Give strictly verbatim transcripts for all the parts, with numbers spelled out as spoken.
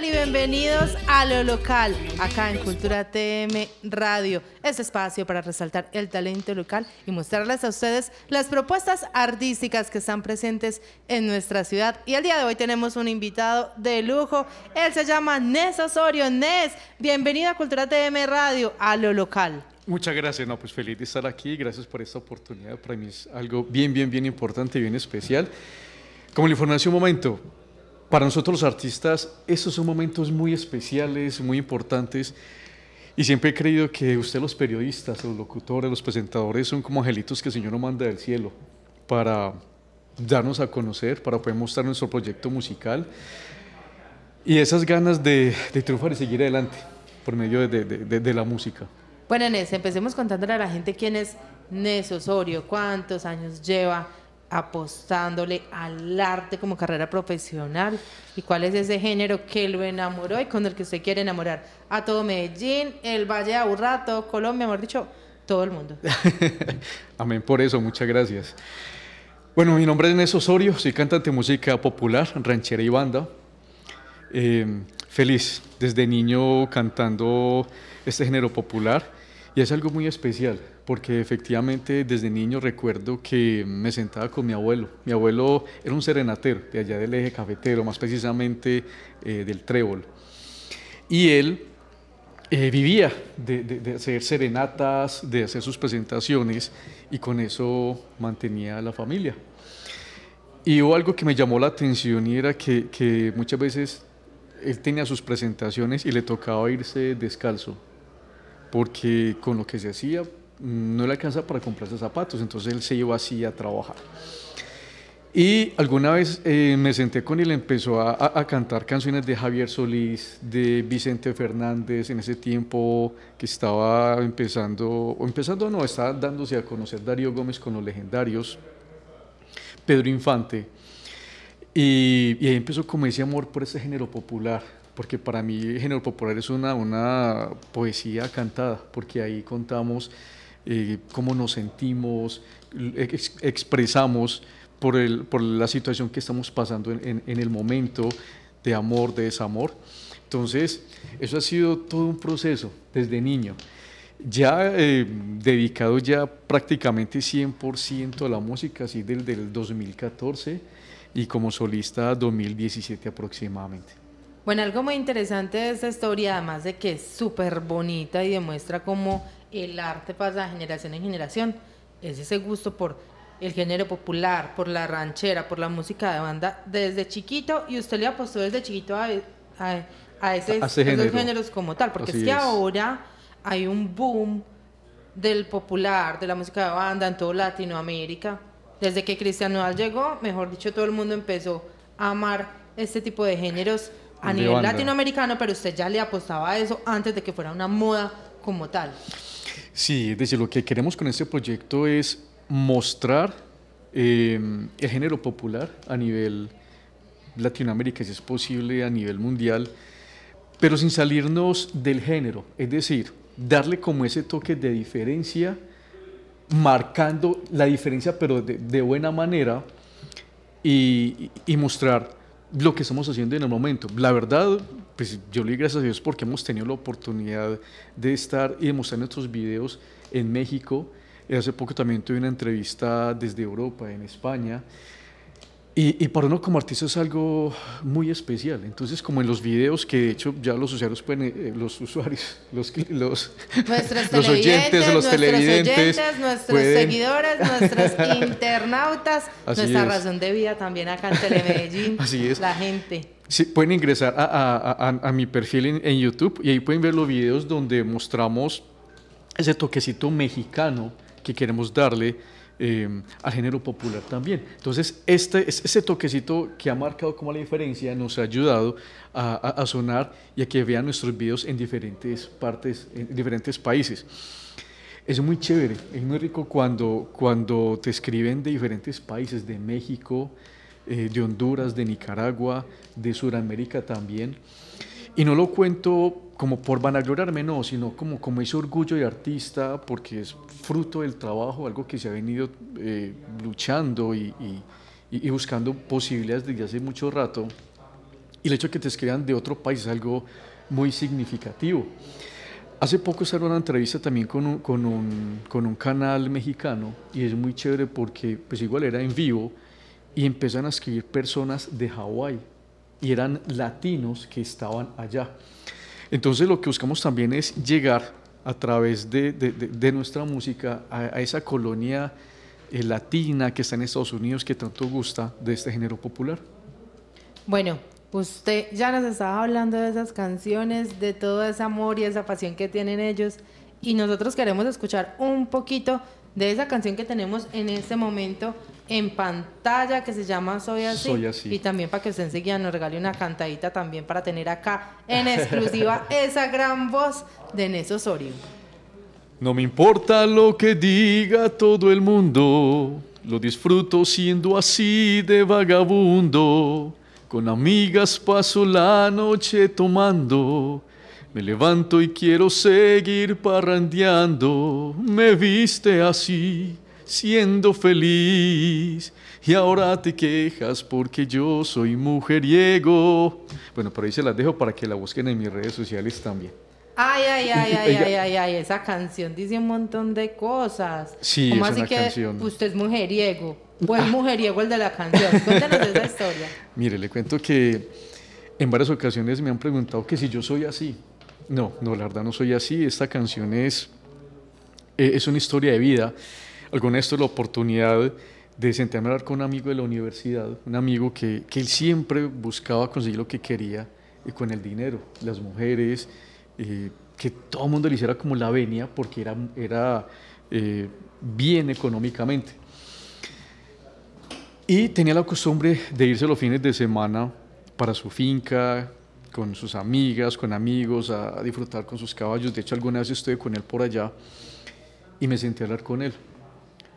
tal y bienvenidos a Lo Local, acá en Cultura T M Radio. Este espacio para resaltar el talento local y mostrarles a ustedes las propuestas artísticas que están presentes en nuestra ciudad. Y el día de hoy tenemos un invitado de lujo, él se llama Ness Osorio. Ness, bienvenido a Cultura T M Radio, a Lo Local. Muchas gracias, no, pues feliz de estar aquí, gracias por esta oportunidad, para mí es algo bien, bien, bien importante, bien especial. Como le informé hace un momento, para nosotros los artistas, estos son momentos muy especiales, muy importantes, y siempre he creído que ustedes los periodistas, los locutores, los presentadores son como angelitos que el Señor nos manda del cielo para darnos a conocer, para poder mostrar nuestro proyecto musical y esas ganas de, de triunfar y seguir adelante por medio de, de, de, de la música. Bueno, Ness, empecemos contándole a la gente quién es Ness Osorio, cuántos años lleva apostándole al arte como carrera profesional y cuál es ese género que lo enamoró y con el que usted quiere enamorar a todo Medellín, el Valle de Aburrá, todo Colombia, mejor dicho, todo el mundo. Amén por eso, muchas gracias. Bueno, mi nombre es Ness Osorio, soy cantante de música popular, ranchera y banda. Eh, feliz, desde niño cantando este género popular y es algo muy especial, porque efectivamente desde niño recuerdo que me sentaba con mi abuelo. Mi abuelo era un serenatero de allá del eje cafetero, más precisamente eh, del Trébol. Y él eh, vivía de, de, de hacer serenatas, de hacer sus presentaciones y con eso mantenía a la familia. Y hubo algo que me llamó la atención y era que, que muchas veces él tenía sus presentaciones y le tocaba irse descalzo, porque con lo que se hacía no le alcanzaba para comprarse zapatos, entonces él se iba así a trabajar. Y alguna vez eh, me senté con él y empezó a, a cantar canciones de Javier Solís, de Vicente Fernández, en ese tiempo que estaba empezando, o empezando no, estaba dándose a conocer Darío Gómez con los legendarios, Pedro Infante. Y, y ahí empezó como ese amor por ese género popular, porque para mí el género popular es una, una poesía cantada, porque ahí contamos eh, cómo nos sentimos, ex, expresamos por, el, por la situación que estamos pasando en, en, en el momento de amor, de desamor. Entonces, eso ha sido todo un proceso desde niño. Ya eh, dedicado ya prácticamente cien por ciento a la música, así del, del dos mil catorce, y como solista dos mil diecisiete aproximadamente. Bueno, algo muy interesante de esta historia, además de que es súper bonita y demuestra cómo el arte pasa de generación en generación, es ese gusto por el género popular, por la ranchera, por la música de banda desde chiquito, y usted le apostó desde chiquito a, a, a, esos, a ese género. esos géneros como tal, porque Así es que es. ahora hay un boom del popular, de la música de banda en toda Latinoamérica. Desde que Christian Nodal llegó, mejor dicho, todo el mundo empezó a amar este tipo de géneros a de nivel banda. latinoamericano, pero usted ya le apostaba a eso antes de que fuera una moda como tal. Sí, es decir, lo que queremos con este proyecto es mostrar eh, el género popular a nivel Latinoamérica, si es posible, a nivel mundial, pero sin salirnos del género, es decir, darle como ese toque de diferencia, marcando la diferencia pero de, de buena manera y, y mostrar lo que estamos haciendo en el momento. La verdad, pues yo le doy gracias a Dios porque hemos tenido la oportunidad de estar y de mostrar nuestros videos en México. Hace poco también tuve una entrevista desde Europa, en España, y, y para uno como artista es algo muy especial. Entonces, como en los videos que de hecho ya los usuarios pueden, eh, los usuarios, los, los, los oyentes, los televidentes, oyentes, nuestros pueden... seguidores, nuestros internautas, Así nuestra es. razón de vida también acá en Telemedellín. Así es. La gente. Sí, pueden ingresar a, a, a, a mi perfil en, en YouTube y ahí pueden ver los videos donde mostramos ese toquecito mexicano que queremos darle Eh, al género popular también. Entonces, este, ese toquecito que ha marcado como la diferencia nos ha ayudado a, a, a sonar y a que vean nuestros videos en diferentes partes, en diferentes países. Es muy chévere, es muy rico cuando, cuando te escriben de diferentes países, de México, eh, de Honduras, de Nicaragua, de Sudamérica también. Y no lo cuento como por vanagloriarme, no, sino como, como ese orgullo de artista, porque es fruto del trabajo, algo que se ha venido eh, luchando y, y, y buscando posibilidades desde hace mucho rato. y el hecho de que te escriban de otro país es algo muy significativo. Hace poco hice una entrevista también con un, con, un, con un canal mexicano, y es muy chévere porque pues igual era en vivo y empezaron a escribir personas de Hawái y eran latinos que estaban allá. Entonces lo que buscamos también es llegar a través de, de, de, de nuestra música a, a esa colonia eh, latina que está en Estados Unidos que tanto gusta de este género popular. Bueno, usted ya nos estaba hablando de esas canciones, de todo ese amor y esa pasión que tienen ellos, y nosotros queremos escuchar un poquito de esa canción que tenemos en este momento en pantalla, que se llama Soy Así, Soy Así. Y también para que usted enseguida nos regale una cantadita también para tener acá en exclusiva esa gran voz de Ness Osorio. No me importa lo que diga todo el mundo, lo disfruto siendo así de vagabundo. Con amigas paso la noche tomando, me levanto y quiero seguir parrandeando. Me viste así, siendo feliz, y ahora te quejas porque yo soy mujeriego. Bueno, pero ahí se las dejo para que la busquen en mis redes sociales también. Ay, ay, ay, ay, ay, ay, ay, esa canción dice un montón de cosas. Sí, ¿cómo es así una que canción? Usted es mujeriego. Buen mujeriego el de la canción. Cuéntanos esa historia. Mire, le cuento que en varias ocasiones me han preguntado que si yo soy así. No, no, la verdad no soy así. Esta canción es, eh, es una historia de vida. Alguna vez tuve la oportunidad de sentarme a hablar con un amigo de la universidad, un amigo que, que él siempre buscaba conseguir lo que quería eh, con el dinero, las mujeres, eh, que todo el mundo le hiciera como la venia porque era, era eh, bien económicamente. Y tenía la costumbre de irse los fines de semana para su finca, con sus amigas, con amigos, a, a disfrutar con sus caballos. De hecho, alguna vez estuve con él por allá y me senté a hablar con él.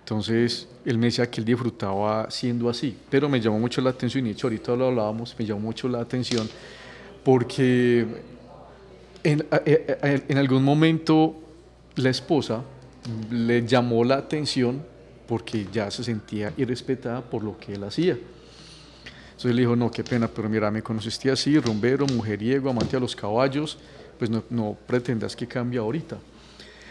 Entonces, él me decía que él disfrutaba siendo así, pero me llamó mucho la atención, y de hecho, ahorita lo hablábamos, me llamó mucho la atención, porque en, en algún momento la esposa le llamó la atención porque ya se sentía irrespetada por lo que él hacía. Entonces le dijo, no, qué pena, pero mira, me conociste así, rumbero, mujeriego, amante a los caballos, pues no, no pretendas que cambie ahorita.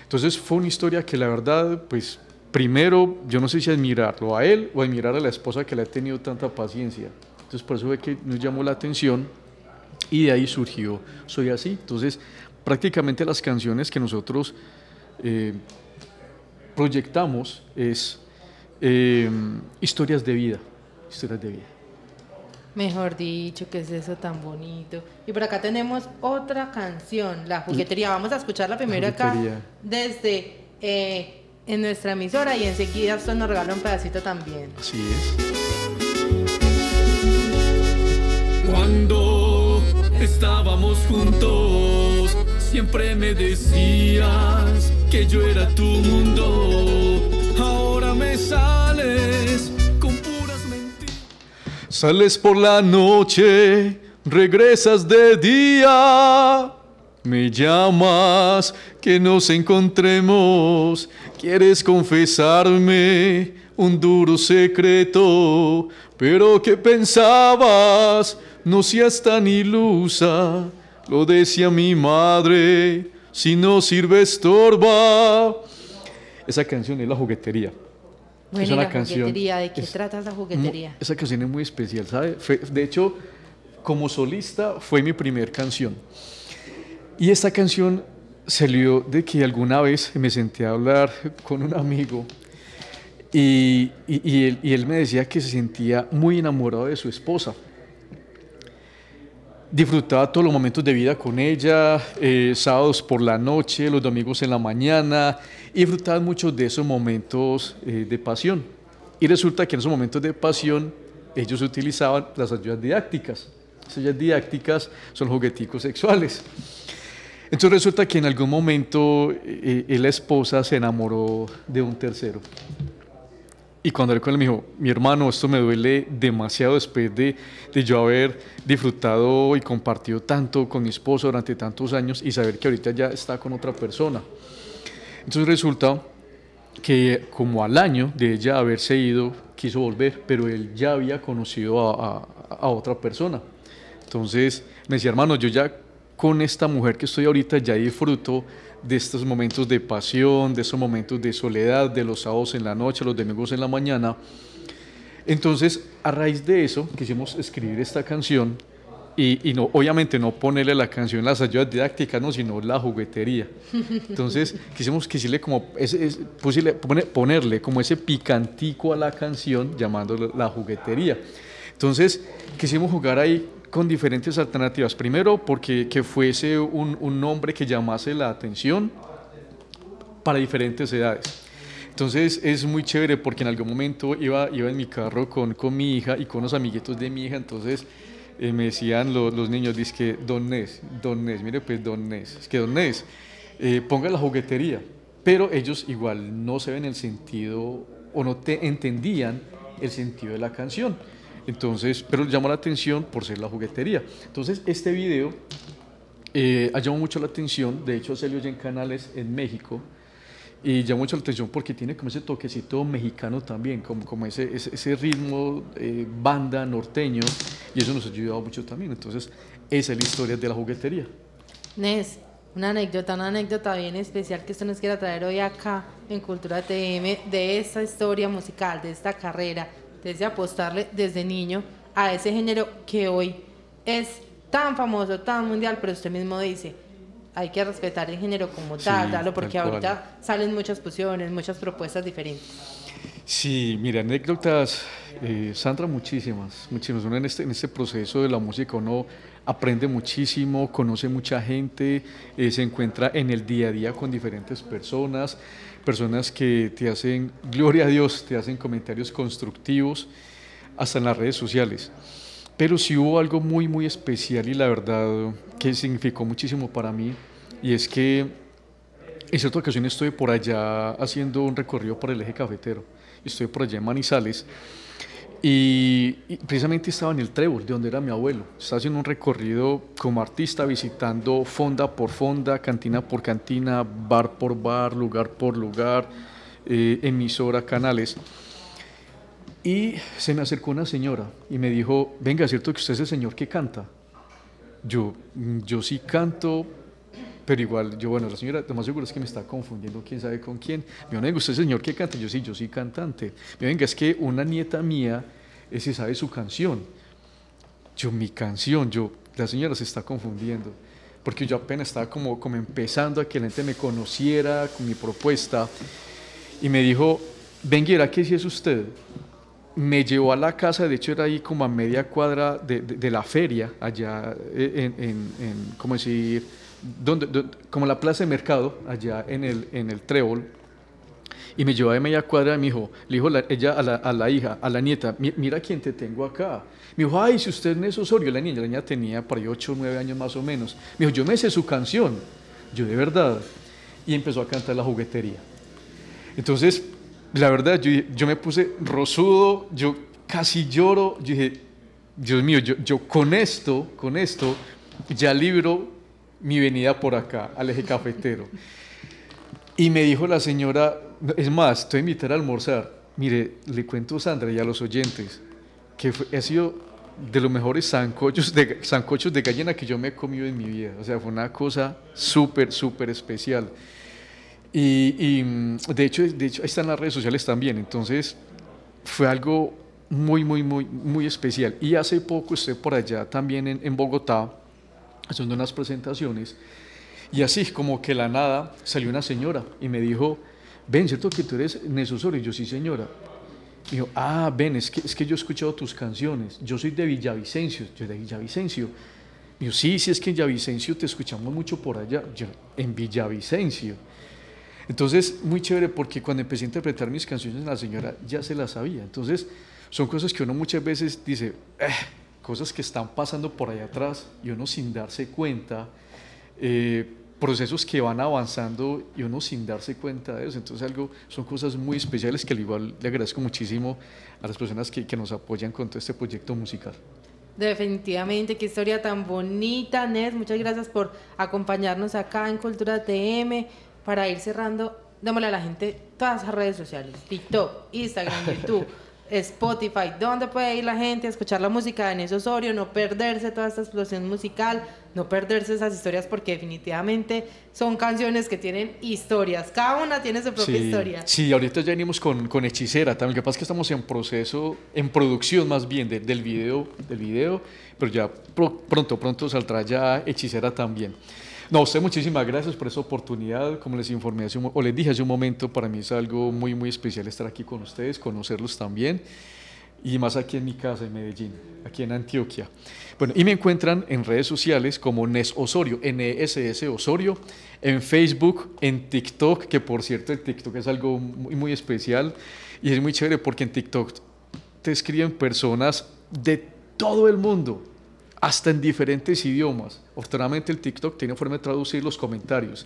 Entonces fue una historia que la verdad, pues primero, yo no sé si admirarlo a él o admirar a la esposa que le ha tenido tanta paciencia. Entonces por eso fue que nos llamó la atención y de ahí surgió Soy Así. Entonces prácticamente las canciones que nosotros eh, proyectamos es eh, historias de vida, historias de vida. Mejor dicho, ¿qué es eso tan bonito? Y por acá tenemos otra canción, La Juguetería. Vamos a escucharla primero acá desde eh, en nuestra emisora, y enseguida esto nos regala un pedacito también. Así es. Cuando estábamos juntos, siempre me decías que yo era tu mundo, ahora me sales con puras mentiras. Sales por la noche, regresas de día, me llamas que nos encontremos, quieres confesarme un duro secreto, pero ¿qué pensabas? No seas tan ilusa, lo decía mi madre, si no sirve, estorba. Esa canción es La Juguetería. Bueno, es una la canción, juguetería, ¿de qué es, trata esa juguetería? Esa canción es muy especial, ¿sabe? Fue, de hecho, como solista fue mi primer canción. Y esta canción salió de que alguna vez me senté a hablar con un amigo y, y, y, él, y él me decía que se sentía muy enamorado de su esposa. Disfrutaba todos los momentos de vida con ella, eh, sábados por la noche, los domingos en la mañana, y disfrutaba muchos de esos momentos eh, de pasión. Y resulta que en esos momentos de pasión ellos utilizaban las ayudas didácticas. Las ayudas didácticas son jugueticos sexuales. Entonces resulta que en algún momento eh, la esposa se enamoró de un tercero. Y cuando él me dijo, mi hermano, esto me duele demasiado después de, de yo haber disfrutado y compartido tanto con mi esposo durante tantos años y saber que ahorita ya está con otra persona. Entonces resulta que como al año de ella haberse ido, quiso volver, pero él ya había conocido a, a, a otra persona. Entonces me decía, hermano, yo ya con esta mujer que estoy ahorita ya disfruto de estos momentos de pasión, de esos momentos de soledad, de los sábados en la noche, los domingos en la mañana. Entonces, a raíz de eso, quisimos escribir esta canción y, y no, obviamente no ponerle la canción las ayudas didácticas, no, sino La Juguetería. Entonces, quisimos quisirle como ese, ese, pusirle, ponerle como ese picantico a la canción, llamándole La Juguetería. Entonces, quisimos jugar ahí con diferentes alternativas. Primero, porque que fuese un, un nombre que llamase la atención para diferentes edades. Entonces es muy chévere porque en algún momento iba, iba en mi carro con, con mi hija y con los amiguitos de mi hija, entonces eh, me decían los, los niños, dizque, don Ness, don Ness, mire pues don Ness, es que don Ness, eh, ponga La Juguetería, pero ellos igual no se ven el sentido o no te entendían el sentido de la canción, entonces, pero llamó la atención por ser La Juguetería. Entonces este video eh, ha llamado mucho la atención, de hecho salió ya en canales en México, y llama mucho la atención porque tiene como ese toquecito mexicano también, como, como ese, ese, ese ritmo eh, banda norteño, y eso nos ha ayudado mucho también. Entonces, esa es la historia de La Juguetería. Ness, una anécdota, una anécdota bien especial que usted nos quiera traer hoy acá en Cultura T M, de esta historia musical, de esta carrera, desde apostarle desde niño a ese género que hoy es tan famoso, tan mundial, pero usted mismo dice, hay que respetar el género como tal, sí, dalo, porque ahorita salen muchas fusiones, muchas propuestas diferentes. Sí, mira, anécdotas, eh, Sandra, muchísimas, muchísimas. Uno en este, en este proceso de la música uno aprende muchísimo, conoce mucha gente, eh, se encuentra en el día a día con diferentes personas, personas que te hacen, gloria a Dios, te hacen comentarios constructivos, hasta en las redes sociales. Pero sí hubo algo muy, muy especial y la verdad que significó muchísimo para mí, y es que en cierta ocasión estuve por allá haciendo un recorrido por el eje cafetero, estuve por allá en Manizales y, y precisamente estaba en el Trébol, de donde era mi abuelo, estaba haciendo un recorrido como artista visitando fonda por fonda, cantina por cantina, bar por bar, lugar por lugar, eh, emisora, canales. Y se me acercó una señora y me dijo, venga, ¿es cierto que usted es el señor que canta? Yo, yo sí canto, pero igual, yo, bueno, la señora, lo más seguro es que me está confundiendo quién sabe con quién. Me dijo, ¿usted es el señor que canta? Yo sí, yo sí cantante. Me venga, es que una nieta mía eh, se sabe su canción. Yo, mi canción, yo, la señora se está confundiendo, porque yo apenas estaba como, como empezando a que la gente me conociera con mi propuesta. Y me dijo, venga, ¿era que sí es usted? Me llevó a la casa, de hecho era ahí como a media cuadra de, de, de la feria, allá en, en, en como decir, donde, donde, como la plaza de mercado, allá en el, en el Trébol, y me llevó a media cuadra y me dijo, le dijo la, ella a la, a la hija, a la nieta, mira quién te tengo acá. Me dijo, ay, si usted es Ness Osorio, la niña, la niña tenía por ahí ocho o nueve años más o menos. Me dijo, yo me sé su canción, yo de verdad, y empezó a cantar La Juguetería. Entonces, la verdad, yo, yo me puse rosudo, yo casi lloro, yo dije, Dios mío, yo, yo con esto, con esto, ya libro mi venida por acá, al eje cafetero. Y me dijo la señora, es más, te voy a invitar a almorzar. Mire, le cuento a Sandra y a los oyentes, que fue, ha sido de los mejores sancochos de, sancochos de gallina que yo me he comido en mi vida. O sea, fue una cosa súper, súper especial. Y, y de hecho, de hecho están las redes sociales también, entonces fue algo muy, muy, muy, muy especial. Y hace poco estuve por allá también en, en Bogotá haciendo unas presentaciones y así como que la nada salió una señora y me dijo, ven, ¿cierto que tú eres Ness Osorio? Y yo, sí señora. Y yo, ah, ven, es que, es que yo he escuchado tus canciones, yo soy de Villavicencio, yo de Villavicencio. Y yo, sí, sí, es que en Villavicencio te escuchamos mucho por allá. Yo, en Villavicencio. Entonces, muy chévere porque cuando empecé a interpretar mis canciones, la señora ya se las sabía. Entonces, son cosas que uno muchas veces dice, eh, cosas que están pasando por allá atrás y uno sin darse cuenta, eh, procesos que van avanzando y uno sin darse cuenta de eso. Entonces, algo, son cosas muy especiales que al igual le agradezco muchísimo a las personas que, que nos apoyan con todo este proyecto musical. Definitivamente, qué historia tan bonita, Ness. Muchas gracias por acompañarnos acá en Cultura T M. Para ir cerrando, démosle a la gente todas las redes sociales, TikTok, Instagram, YouTube, Spotify, donde puede ir la gente a escuchar la música de Ness Osorio, no perderse toda esta explosión musical, no perderse esas historias, porque definitivamente son canciones que tienen historias, cada una tiene su propia sí, historia. Sí, ahorita ya venimos con, con Hechicera también, capaz que estamos en proceso, en producción más bien de, del, video, del video, pero ya pro, pronto, pronto saldrá ya Hechicera también. No, a usted muchísimas gracias por esta oportunidad. Como les informé hace un, o les dije hace un momento, para mí es algo muy, muy especial estar aquí con ustedes, conocerlos también, y más aquí en mi casa, en Medellín, aquí en Antioquia. Bueno, y me encuentran en redes sociales como Ness Osorio, N S S Osorio, en Facebook, en TikTok, que por cierto, el TikTok es algo muy, muy especial, y es muy chévere porque en TikTok te escriben personas de todo el mundo, hasta en diferentes idiomas. Afortunadamente el TikTok tiene forma de traducir los comentarios,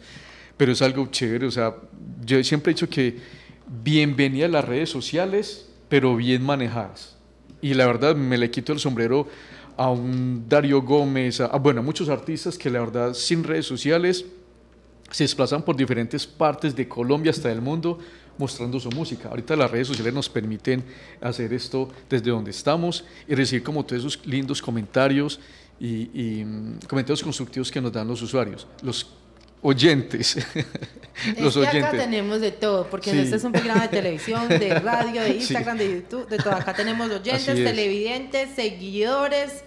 pero es algo chévere. O sea, yo siempre he dicho que bienvenidas las redes sociales, pero bien manejadas. Y la verdad me le quito el sombrero a un Darío Gómez, a, a, bueno, a muchos artistas que la verdad sin redes sociales se desplazan por diferentes partes de Colombia hasta el mundo mostrando su música. Ahorita las redes sociales nos permiten hacer esto desde donde estamos y recibir como todos esos lindos comentarios y, y comentarios constructivos que nos dan los usuarios, los oyentes. los es que oyentes. Acá tenemos de todo, porque sí. Este es un programa de televisión, de radio, de Instagram, sí. de YouTube, de todo. Acá tenemos oyentes, televidentes, seguidores.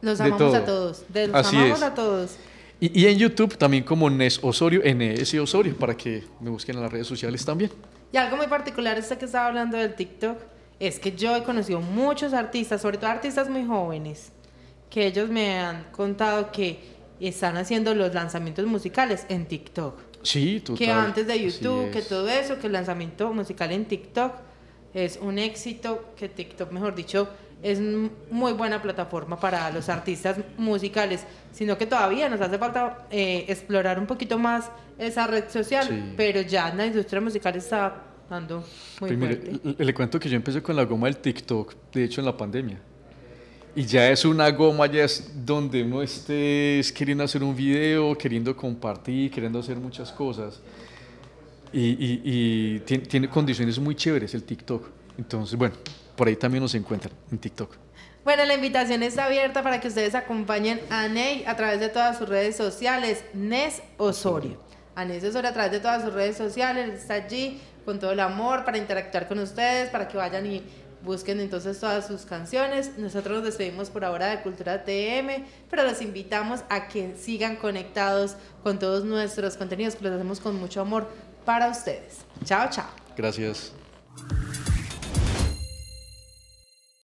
Los amamos todo. a todos. De los Así amamos es. a todos. Y, y en YouTube también como Ness Osorio, N S Osorio, para que me busquen en las redes sociales también. Y algo muy particular, este que estaba hablando del TikTok, es que yo he conocido muchos artistas, sobre todo artistas muy jóvenes, que ellos me han contado que están haciendo los lanzamientos musicales en TikTok. Sí, total. Que antes de YouTube, que todo eso, que el lanzamiento musical en TikTok es un éxito, que TikTok, mejor dicho, es muy buena plataforma para los artistas musicales, sino que todavía nos hace falta eh, explorar un poquito más esa red social, sí. pero ya la industria musical está dando muy Primero, fuerte. Le, le cuento que yo empecé con la goma del TikTok, de hecho en la pandemia, y ya es una goma, ya es donde uno estés queriendo hacer un video, queriendo compartir, queriendo hacer muchas cosas, y, y, y tiene, tiene condiciones muy chéveres el TikTok, entonces bueno, por ahí también nos encuentran en TikTok. Bueno, la invitación está abierta para que ustedes acompañen a Ney a través de todas sus redes sociales. Ness Osorio. A Ness Osorio a través de todas sus redes sociales. Está allí con todo el amor para interactuar con ustedes, para que vayan y busquen entonces todas sus canciones. Nosotros nos despedimos por ahora de Cultura T M, pero los invitamos a que sigan conectados con todos nuestros contenidos que los hacemos con mucho amor para ustedes. Chao, chao. Gracias.